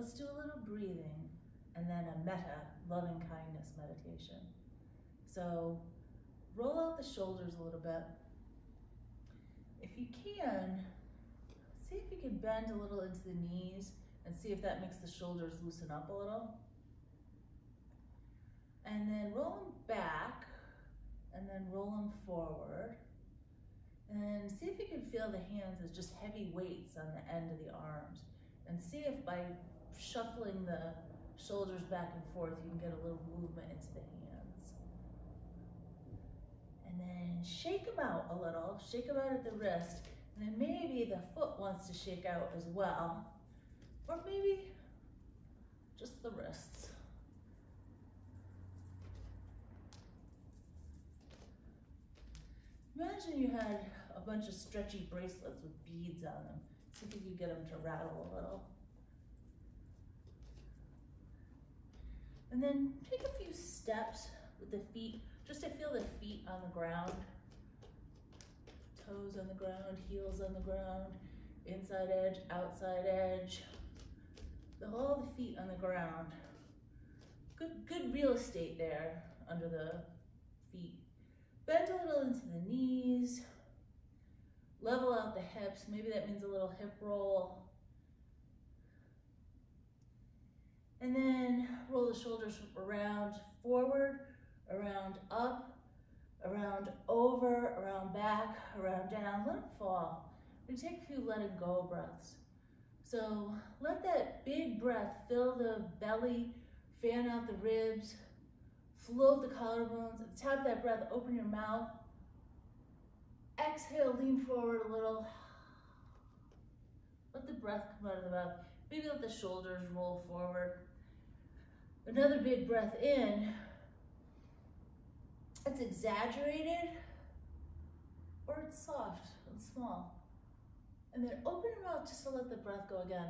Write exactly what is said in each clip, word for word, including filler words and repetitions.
Let's do a little breathing and then a metta, loving kindness meditation. So roll out the shoulders a little bit. If you can, see if you can bend a little into the knees and see if that makes the shoulders loosen up a little. And then roll them back and then roll them forward. And see if you can feel the hands as just heavy weights on the end of the arms. And see if by shuffling the shoulders back and forth, you can get a little movement into the hands. And then shake them out a little, shake them out at the wrist. And then maybe the foot wants to shake out as well. Or maybe just the wrists. Imagine you had a bunch of stretchy bracelets with beads on them. See if you could get them to rattle a little. And then take a few steps with the feet, just to feel the feet on the ground. Toes on the ground, heels on the ground, inside edge, outside edge. The whole the feet on the ground. Good, good real estate there under the feet. Bend a little into the knees. Level out the hips. Maybe that means a little hip roll. And then roll the shoulders around forward, around up, around over, around back, around down. Let it fall. We take a few let it go breaths. So let that big breath fill the belly, fan out the ribs, float the collarbones. At the top of that breath, open your mouth. Exhale, lean forward a little. Let the breath come out of the mouth. Maybe let the shoulders roll forward. Another big breath in. It's exaggerated or it's soft and small. And then open your mouth just to let the breath go again.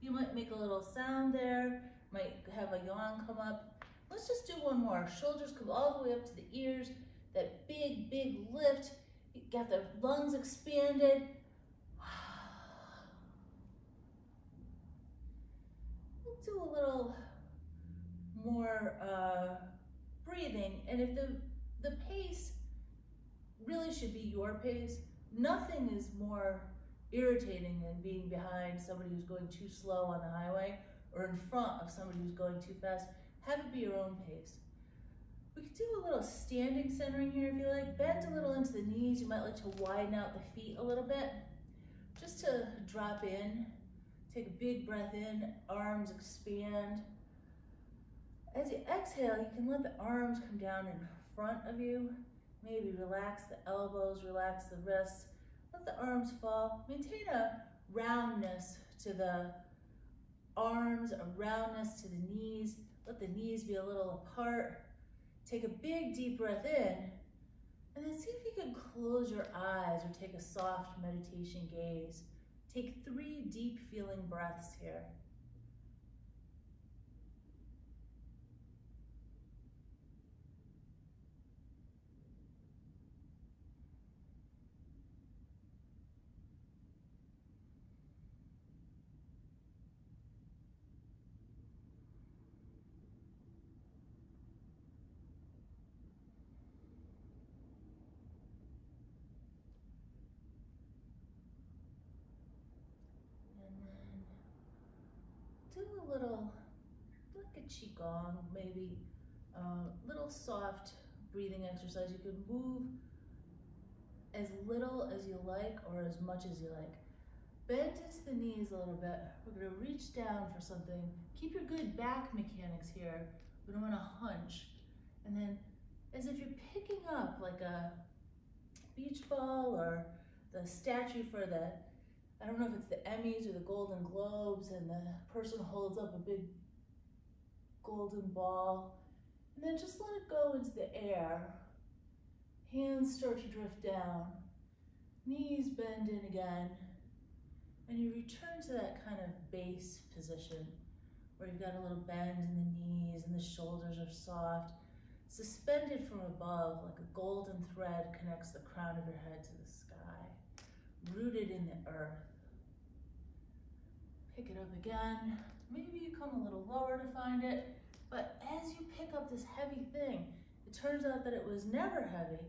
You might make a little sound there, might have a yawn come up. Let's just do one more. Shoulders come all the way up to the ears. That big, big lift. You got the lungs expanded. Let's do a little more uh, breathing. And if the, the pace really should be your pace, nothing is more irritating than being behind somebody who's going too slow on the highway or in front of somebody who's going too fast. Have it be your own pace. We could do a little standing centering here if you like. Bend a little into the knees. You might like to widen out the feet a little bit. Just to drop in. Take a big breath in. Arms expand. As you exhale, you can let the arms come down in front of you. Maybe relax the elbows, relax the wrists. Let the arms fall. Maintain a roundness to the arms, a roundness to the knees. Let the knees be a little apart. Take a big deep breath in, and then see if you can close your eyes or take a soft meditation gaze. Take three deep feeling breaths here. Little, like a Qigong, maybe a uh, little soft breathing exercise. You can move as little as you like or as much as you like. Bend into the knees a little bit. We're gonna reach down for something. Keep your good back mechanics here. We don't wanna hunch. And then as if you're picking up like a beach ball or the statue for the, I don't know if it's the Emmys or the Golden Globes, and the person holds up a big golden ball. And then just let it go into the air. Hands start to drift down. Knees bend in again. And you return to that kind of base position where you've got a little bend in the knees and the shoulders are soft. Suspended from above, like a golden thread connects the crown of your head to the sky. Rooted in the earth. Pick it up again. Maybe you come a little lower to find it, but as you pick up this heavy thing, it turns out that it was never heavy,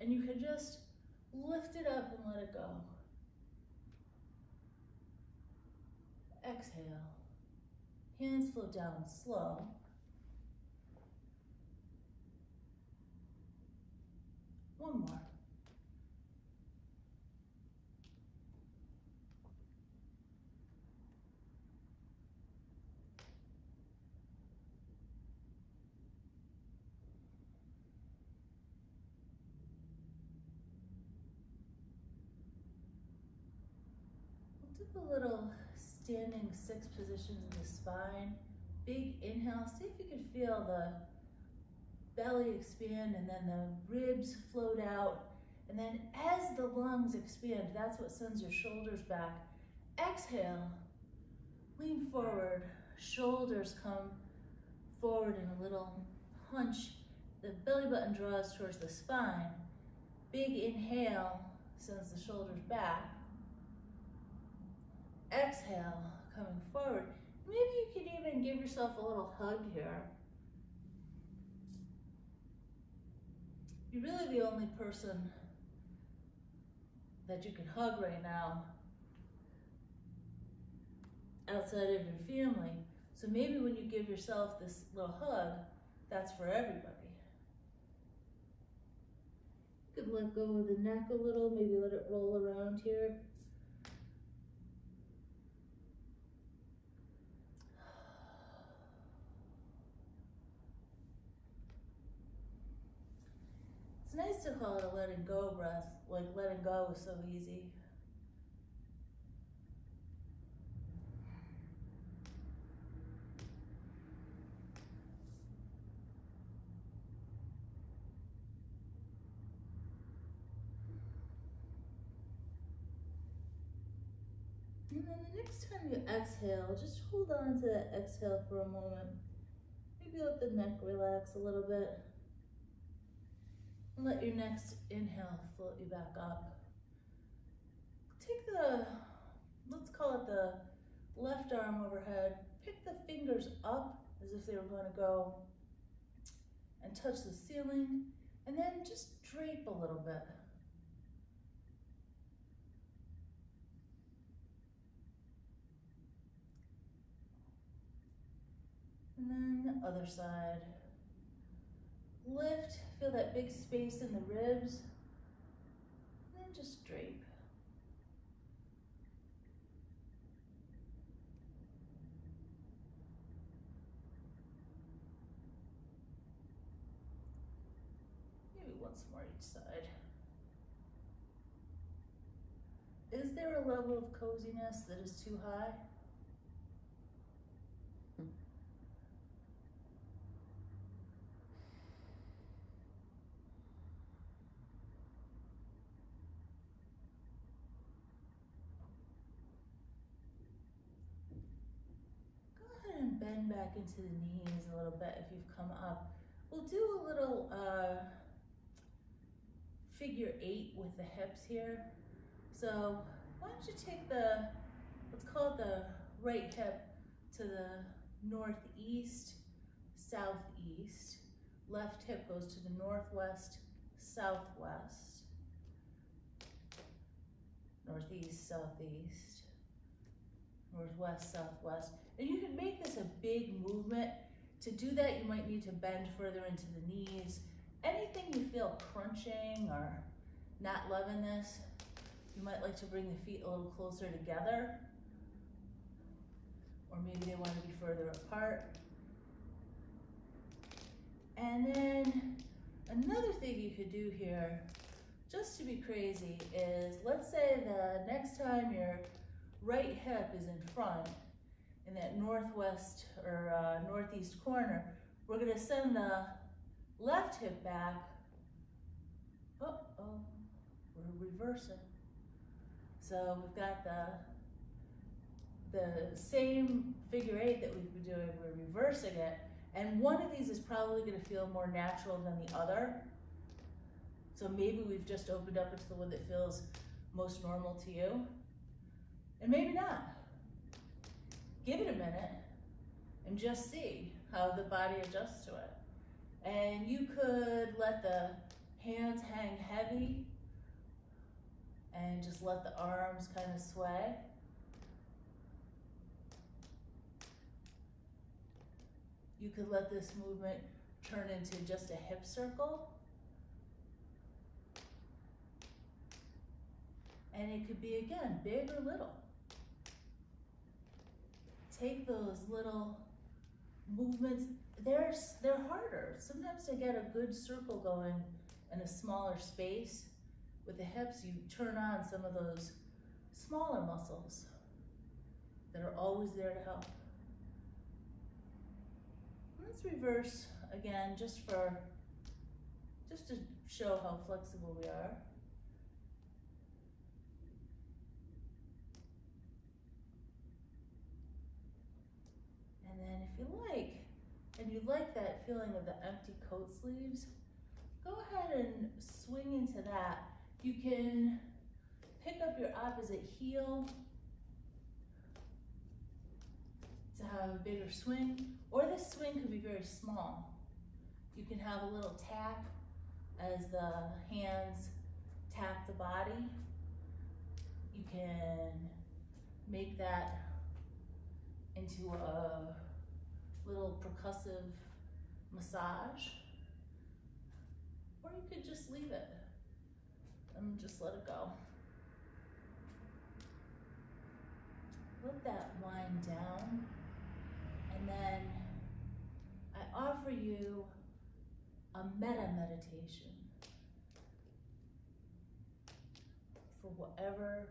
and you can just lift it up and let it go. Exhale. Hands float down slow. One more. A little standing six positions in the spine. Big inhale. See if you can feel the belly expand and then the ribs float out. And then as the lungs expand, that's what sends your shoulders back. Exhale, lean forward. Shoulders come forward in a little hunch. The belly button draws towards the spine. Big inhale sends the shoulders back. Exhale, coming forward. Maybe you can even give yourself a little hug here. You're really the only person that you can hug right now outside of your family. So maybe when you give yourself this little hug, that's for everybody. You could let go of the neck a little, maybe let it roll around here. It's nice to call it a letting go breath, like letting go is so easy. And then the next time you exhale, just hold on to that exhale for a moment. Maybe let the neck relax a little bit. Let your next inhale float you back up. Take the, let's call it the left arm overhead. Pick the fingers up as if they were going to go and touch the ceiling, and then just drape a little bit. And then the other side. Lift, feel that big space in the ribs, and then just drape. Maybe once more each side. Is there a level of coziness that is too high? Bend back into the knees a little bit if you've come up. We'll do a little uh, figure eight with the hips here. So why don't you take the, let's call it the right hip to the northeast, southeast. Left hip goes to the northwest, southwest. Northeast, southeast. Northwest, southwest. And you can make this a big movement. To do that, you might need to bend further into the knees. Anything you feel crunching or not loving this, you might like to bring the feet a little closer together. Or maybe they want to be further apart. And then another thing you could do here, just to be crazy, is let's say the next time you're right hip is in front in that northwest or uh, northeast corner. We're going to send the left hip back. Uh oh, we're reversing. So we've got the, the same figure eight that we've been doing, we're reversing it. And one of these is probably going to feel more natural than the other. So maybe we've just opened up into the one that feels most normal to you. And maybe not. give it a minute and just see how the body adjusts to it. And you could let the hands hang heavy and just let the arms kind of sway. You could let this movement turn into just a hip circle. And it could be, again, big or little. Take those little movements. They're, they're harder. Sometimes to get a good circle going in a smaller space with the hips, you turn on some of those smaller muscles that are always there to help. Let's reverse again, just for, just to show how flexible we are. And then if you like, and you like that feeling of the empty coat sleeves, go ahead and swing into that. You can pick up your opposite heel to have a bigger swing, or this swing could be very small. You can have a little tap as the hands tap the body. You can make that into a little percussive massage, or you could just leave it and just let it go. Let that wind down. And then I offer you a metta meditation for whatever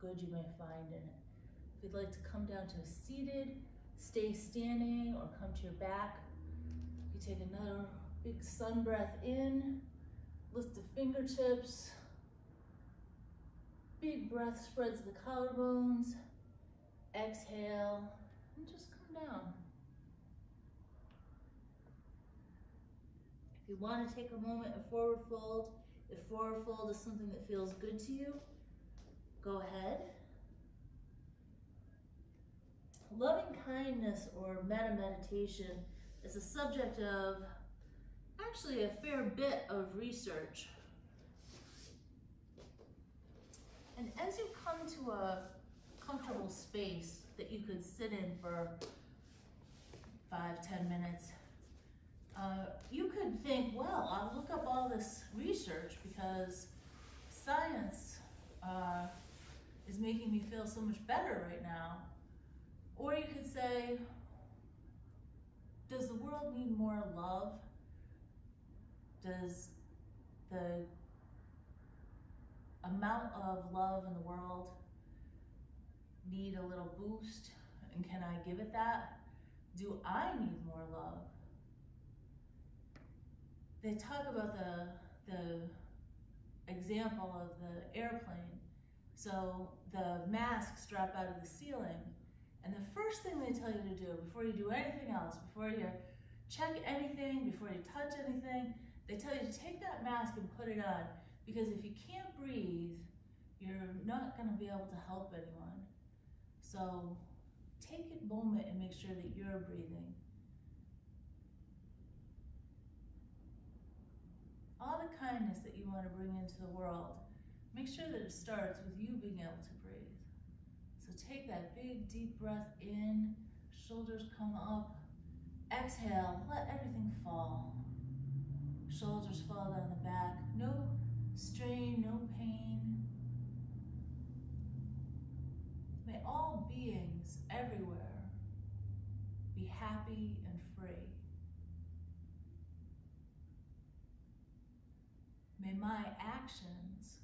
good you may find in it. If you'd like to come down to a seated, stay standing, or come to your back, you take another big sun breath in, lift the fingertips, big breath spreads the collarbones, exhale, and just come down. If you want to take a moment and forward fold, if forward fold is something that feels good to you, go ahead. Loving kindness or metta meditation is a subject of actually a fair bit of research. And as you come to a comfortable space that you could sit in for five, ten minutes, uh, you could think, well, I'll look up all this research because science uh, is making me feel so much better right now. Or you could say, does the world need more love? Does the amount of love in the world need a little boost? And can I give it that? Do I need more love? They talk about the, the example of the airplane. So the masks drop out of the ceiling. And the first thing they tell you to do before you do anything else, before you check anything, before you touch anything, they tell you to take that mask and put it on. Because if you can't breathe, you're not going to be able to help anyone. So take a moment and make sure that you're breathing. All the kindness that you want to bring into the world, make sure that it starts with you being able to breathe. So take that big, deep breath in, shoulders come up, exhale, let everything fall. Shoulders fall down the back, no strain, no pain. May all beings everywhere be happy and free. May my actions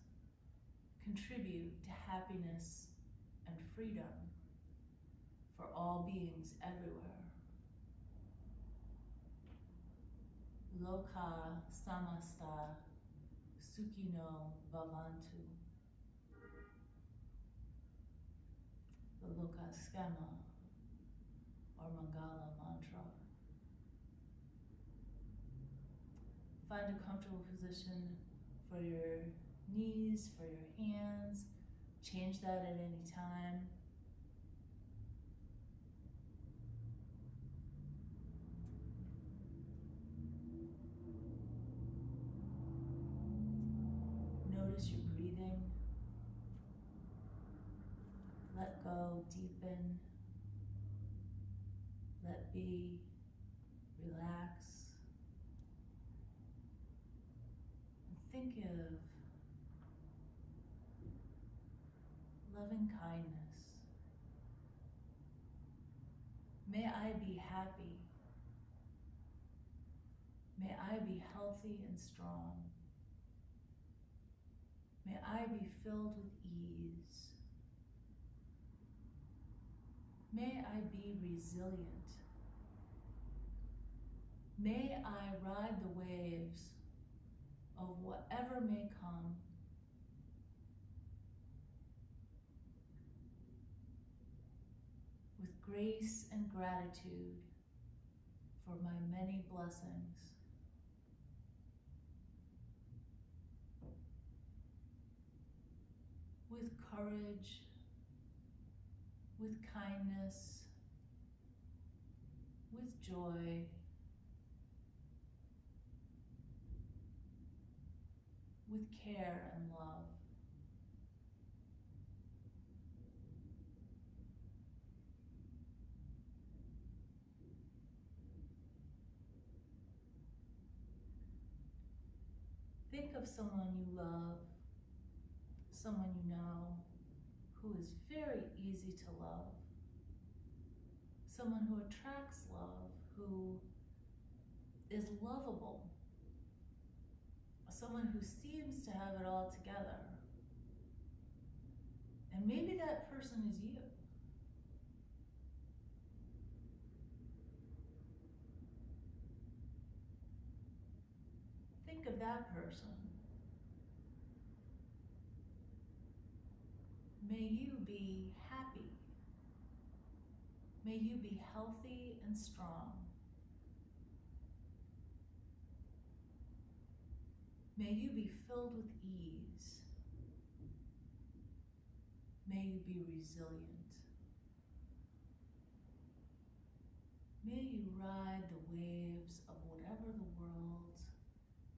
contribute to happiness and freedom for all beings everywhere. Loka Samasta Sukhino Bhavantu. The Loka Schema or Mangala Mantra. Find a comfortable position for your knees, for your hands. Change that at any time. go, deepen, let be, relax. And think of loving kindness. May I be happy. May I be healthy and strong. May I be filled with ease. May I be resilient. May I ride the waves of whatever may come. With grace and gratitude for my many blessings. With courage, with kindness, with joy. With care and love. Think of someone you love, someone you know, who is very easy to love, someone who attracts love, who is lovable, someone who seems to have it all together. And maybe that person is you. Think of that person. May you be happy. May you be healthy and strong. May you be filled with ease. May you be resilient. May you ride the waves of whatever the world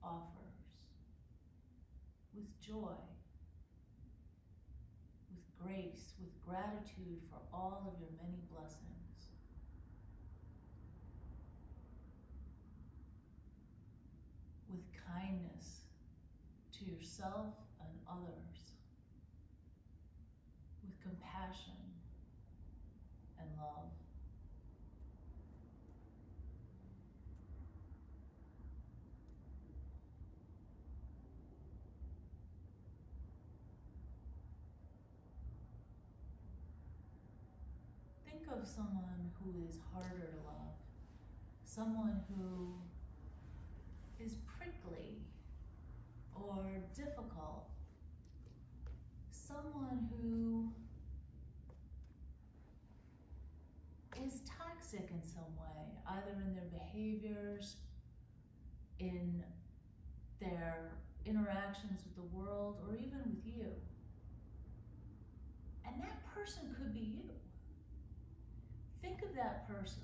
offers with joy, with grace, with gratitude for all of your many blessings. With kindness to yourself and others, with compassion and love. Think of someone who is harder to love, someone who is prickly or difficult, someone who is toxic in some way, either in their behaviors, in their interactions with the world, or even with you. And that person could be you. Think of that person.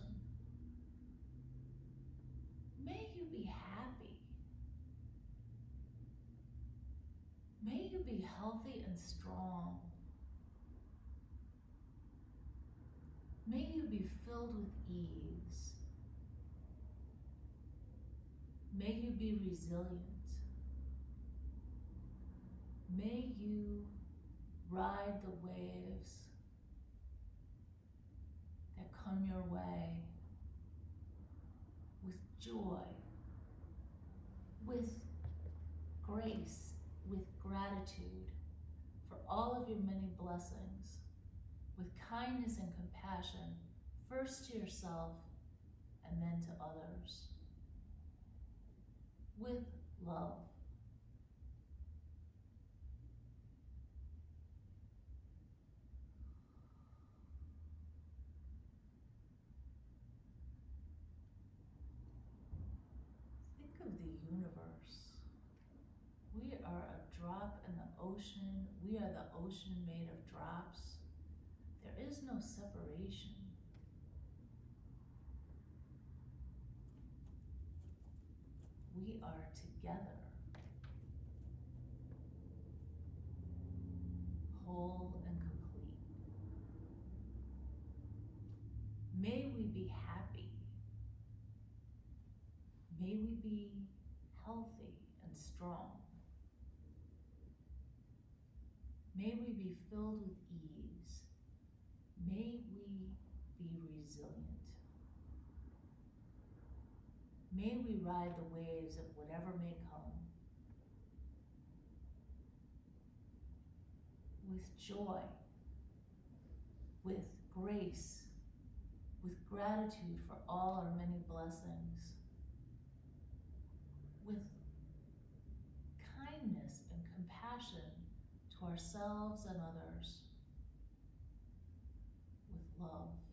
May you be happy. May you be healthy and strong. May you be filled with ease. May you be resilient. May you ride the waves that come your way with joy, with grace, with gratitude for all of your many blessings, with kindness and compassion, first to yourself and then to others, with love. We are a drop in the ocean. We are the ocean made of drops. There is no separation. We are together, whole and complete. be healthy and strong. May we be filled with ease. May we be resilient. May we ride the waves of whatever may come with joy, with grace, with gratitude for all our many blessings, with kindness and compassion to ourselves and others, with love.